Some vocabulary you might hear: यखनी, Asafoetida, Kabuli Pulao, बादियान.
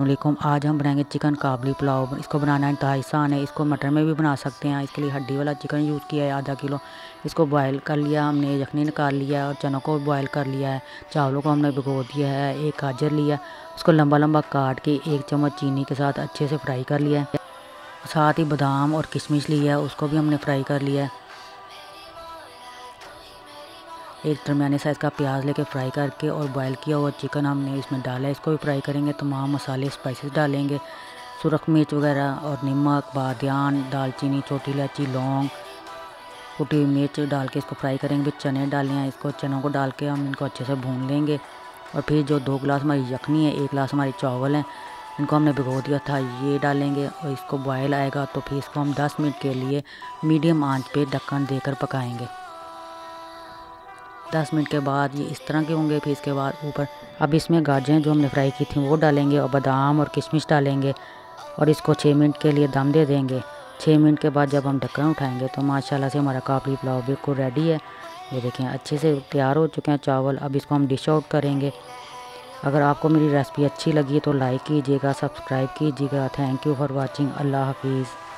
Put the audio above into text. वालेकुम, आज हम बनाएंगे चिकन काबुली पुलाव। इसको बनाना इंतहा आसान है। इसको मटर में भी बना सकते हैं। इसके लिए हड्डी वाला चिकन यूज़ किया है, आधा किलो। इसको बॉयल कर लिया हमने, यखनी निकाल लिया और चनों को बॉयल कर लिया है। चावलों को हमने भिगो दिया है। एक गाजर लिया, उसको लंबा लंबा काट के एक चम्मच चीनी के साथ अच्छे से फ्राई कर लिया है। साथ ही बादाम और किशमिश लिया है, उसको भी हमने फ्राई कर लिया है। एक दरमियाने साइज़ का प्याज लेके फ्राई करके और बॉयल किया हुआ चिकन हमने इसमें डाला है। इसको भी फ्राई करेंगे। तमाम मसाले स्पाइसेस डालेंगे, सुरख मिर्च वगैरह और नमक, बादियान, दालचीनी, छोटी इलायची, लौंग, कुटी मिर्च डाल के इसको फ्राई करेंगे। चने डाले हैं, इसको चनों को डाल के हम इनको अच्छे से भून लेंगे। और फिर जो 2 गिलास हमारी यखनी है, 1 गिलास हमारी चावल हैं, इनको हमने भिगो दिया था, ये डालेंगे। और इसको बॉयल आएगा तो फिर इसको हम 10 मिनट के लिए मीडियम आँच पर ढक्कन देकर पकाएँगे। 10 मिनट के बाद ये इस तरह के होंगे। फिर इसके बाद ऊपर अब इसमें गाजरें जो हमने फ्राई की थी वो डालेंगे और बादाम और किशमिश डालेंगे और इसको 6 मिनट के लिए दम दे देंगे। 6 मिनट के बाद जब हम ढक्कन उठाएंगे तो माशाल्लाह से हमारा काबुली पुलाव बिल्कुल रेडी है। ये देखें, अच्छे से तैयार हो चुके हैं चावल। अब इसको हम डिश आउट करेंगे। अगर आपको मेरी रेसिपी अच्छी लगी तो लाइक कीजिएगा, सब्सक्राइब कीजिएगा। Thank you for watching. अल्लाह हाफिज़।